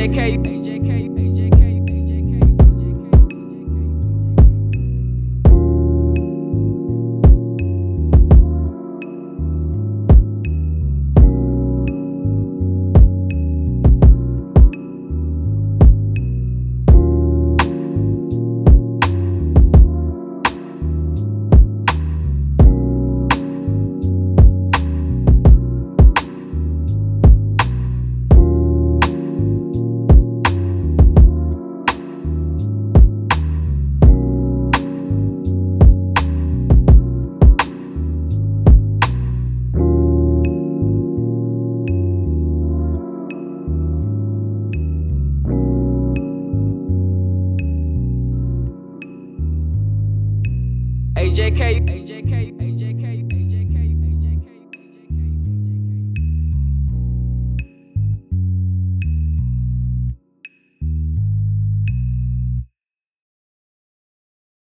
AJK.